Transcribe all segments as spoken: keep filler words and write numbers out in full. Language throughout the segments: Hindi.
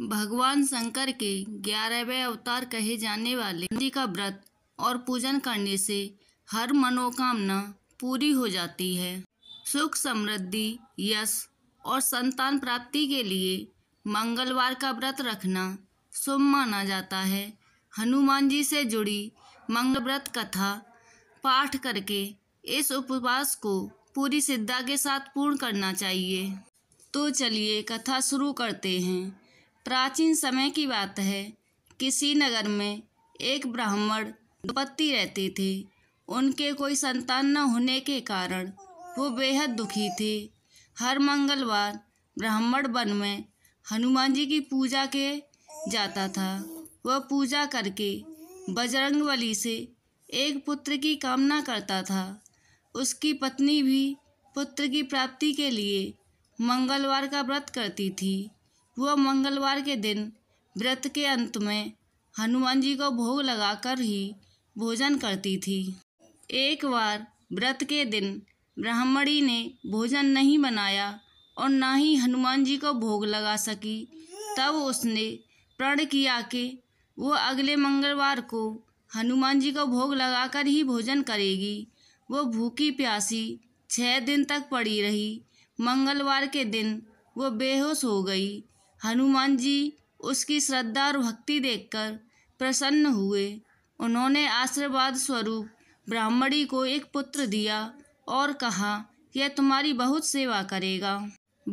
भगवान शंकर के ग्यारहवें अवतार कहे जाने वाले हनुमान जी का व्रत और पूजन करने से हर मनोकामना पूरी हो जाती है। सुख समृद्धि, यश और संतान प्राप्ति के लिए मंगलवार का व्रत रखना शुभ माना जाता है। हनुमान जी से जुड़ी मंगल व्रत कथा पाठ करके इस उपवास को पूरी श्रद्धा के साथ पूर्ण करना चाहिए। तो चलिए कथा शुरू करते हैं। प्राचीन समय की बात है, किसी नगर में एक ब्राह्मण दंपत्ति रहते थे। उनके कोई संतान न होने के कारण वो बेहद दुखी थे। हर मंगलवार ब्राह्मण वन में हनुमान जी की पूजा के जाता था। वह पूजा करके बजरंगबली से एक पुत्र की कामना करता था। उसकी पत्नी भी पुत्र की प्राप्ति के लिए मंगलवार का व्रत करती थी। वह मंगलवार के दिन व्रत के अंत में हनुमान जी को भोग लगाकर ही भोजन करती थी। एक बार व्रत के दिन ब्राह्मणी ने भोजन नहीं बनाया और ना ही हनुमान जी को भोग लगा सकी। तब उसने प्रण किया कि वो अगले मंगलवार को हनुमान जी को भोग लगाकर ही भोजन करेगी। वो भूखी प्यासी छः दिन तक पड़ी रही। मंगलवार के दिन वो बेहोश हो गई। हनुमान जी उसकी श्रद्धा और भक्ति देखकर प्रसन्न हुए। उन्होंने आशीर्वाद स्वरूप ब्राह्मणी को एक पुत्र दिया और कहा, यह तुम्हारी बहुत सेवा करेगा।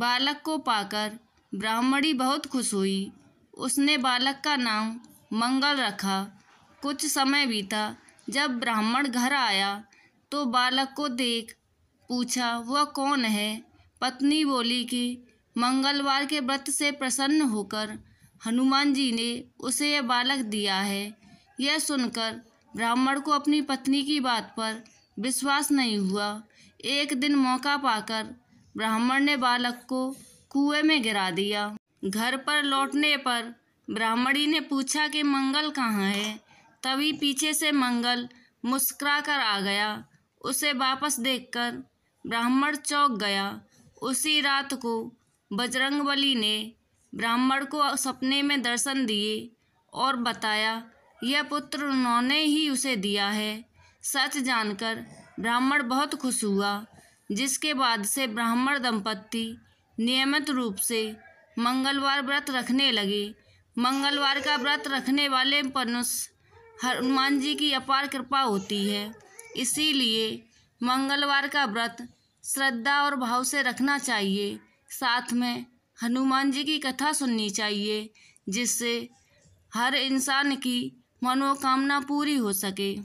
बालक को पाकर ब्राह्मणी बहुत खुश हुई। उसने बालक का नाम मंगल रखा। कुछ समय बीता, जब ब्राह्मण घर आया तो बालक को देख पूछा, वह कौन है? पत्नी बोली कि मंगलवार के व्रत से प्रसन्न होकर हनुमान जी ने उसे यह बालक दिया है। यह सुनकर ब्राह्मण को अपनी पत्नी की बात पर विश्वास नहीं हुआ। एक दिन मौका पाकर ब्राह्मण ने बालक को कुएं में गिरा दिया। घर पर लौटने पर ब्राह्मणी ने पूछा कि मंगल कहाँ है? तभी पीछे से मंगल मुस्कुरा कर आ गया। उसे वापस देखकर ब्राह्मण चौंक गया। उसी रात को बजरंगबली ने ब्राह्मण को सपने में दर्शन दिए और बताया, यह पुत्र उन्होंने ही उसे दिया है। सच जानकर ब्राह्मण बहुत खुश हुआ, जिसके बाद से ब्राह्मण दंपत्ति नियमित रूप से मंगलवार व्रत रखने लगे। मंगलवार का व्रत रखने वाले मनुष्य हनुमान जी की अपार कृपा होती है। इसीलिए मंगलवार का व्रत श्रद्धा और भाव से रखना चाहिए। साथ में हनुमान जी की कथा सुननी चाहिए, जिससे हर इंसान की मनोकामना पूरी हो सके।